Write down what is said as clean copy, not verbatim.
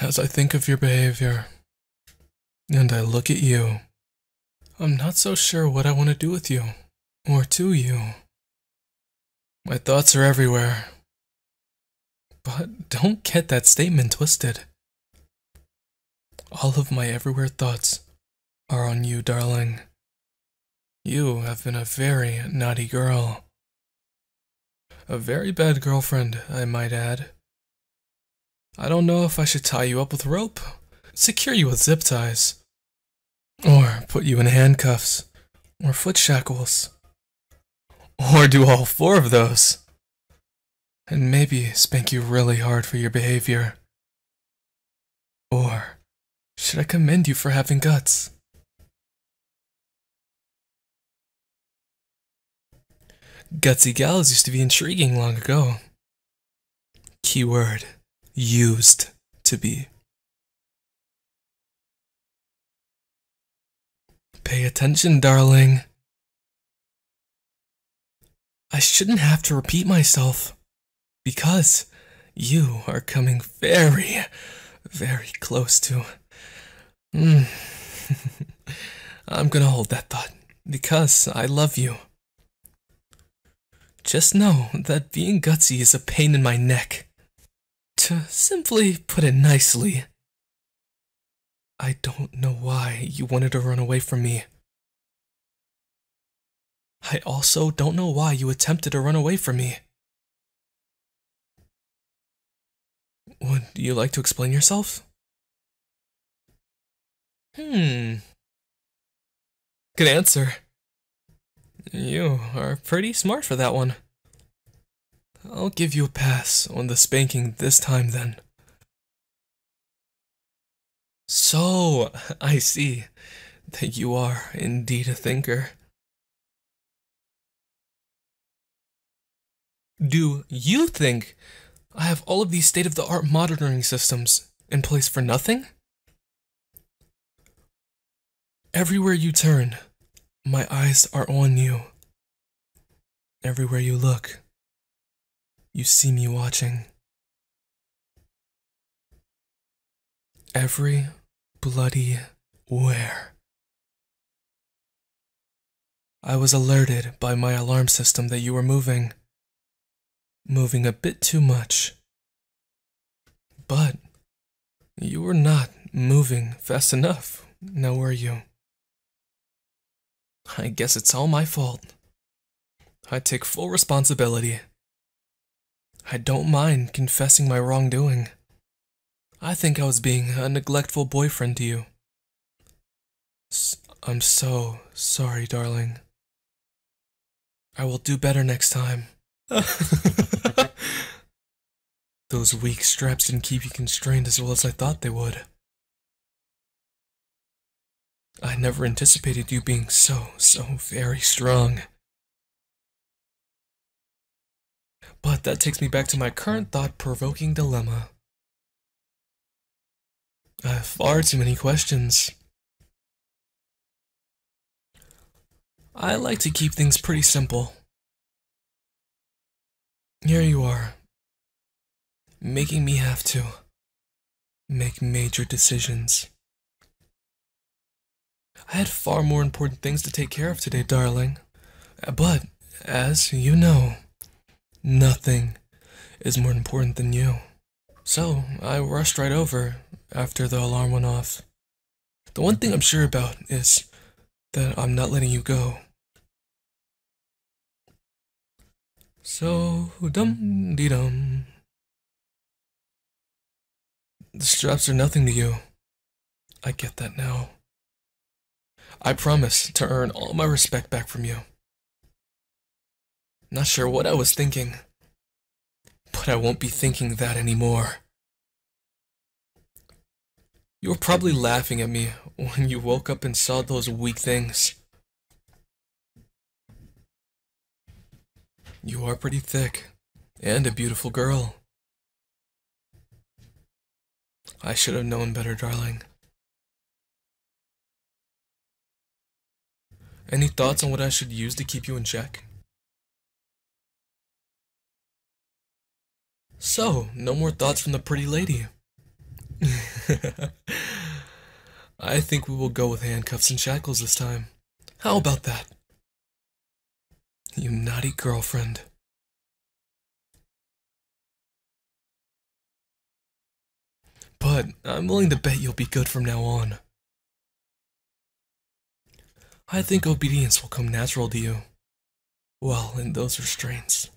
As I think of your behavior, and I look at you, I'm not so sure what I want to do with you, or to you. My thoughts are everywhere. But don't get that statement twisted. All of my everywhere thoughts are on you, darling. You have been a very naughty girl. A very bad girlfriend, I might add. I don't know if I should tie you up with rope, secure you with zip ties, or put you in handcuffs, or foot shackles, or do all four of those, and maybe spank you really hard for your behavior. Or should I commend you for having guts? Gutsy gals used to be intriguing long ago. Keyword, used to be. Pay attention, darling. I shouldn't have to repeat myself, because you are coming very, very close to... I'm gonna hold that thought, because I love you. Just know that being gutsy is a pain in my neck. To simply put it nicely, I don't know why you wanted to run away from me. I also don't know why you attempted to run away from me. Would you like to explain yourself? Good answer. You are pretty smart for that one. I'll give you a pass on the spanking this time, then. So, I see that you are indeed a thinker. Do you think I have all of these state-of-the-art monitoring systems in place for nothing? Everywhere you turn, my eyes are on you. Everywhere you look, you see me watching. Every bloody where. I was alerted by my alarm system that you were moving. Moving a bit too much. But you were not moving fast enough, now were you? I guess it's all my fault. I take full responsibility. I don't mind confessing my wrongdoing. I think I was being a neglectful boyfriend to you. I'm so sorry, darling. I will do better next time. Those weak straps didn't keep you constrained as well as I thought they would. I never anticipated you being so very strong. But that takes me back to my current thought-provoking dilemma. I have far too many questions. I like to keep things pretty simple. Here you are, making me have to make major decisions. I had far more important things to take care of today, darling. But, as you know, nothing is more important than you. So, I rushed right over after the alarm went off. The one thing I'm sure about is that I'm not letting you go. So, dum-dee-dum. The straps are nothing to you. I get that now. I promise to earn all my respect back from you. Not sure what I was thinking, but I won't be thinking that anymore. You were probably laughing at me when you woke up and saw those weak things. You are pretty thick, and a beautiful girl. I should have known better, darling. Any thoughts on what I should use to keep you in check? So, no more thoughts from the pretty lady. I think we will go with handcuffs and shackles this time. How about that? You naughty girlfriend. But I'm willing to bet you'll be good from now on. I think obedience will come natural to you. Well, in those restraints.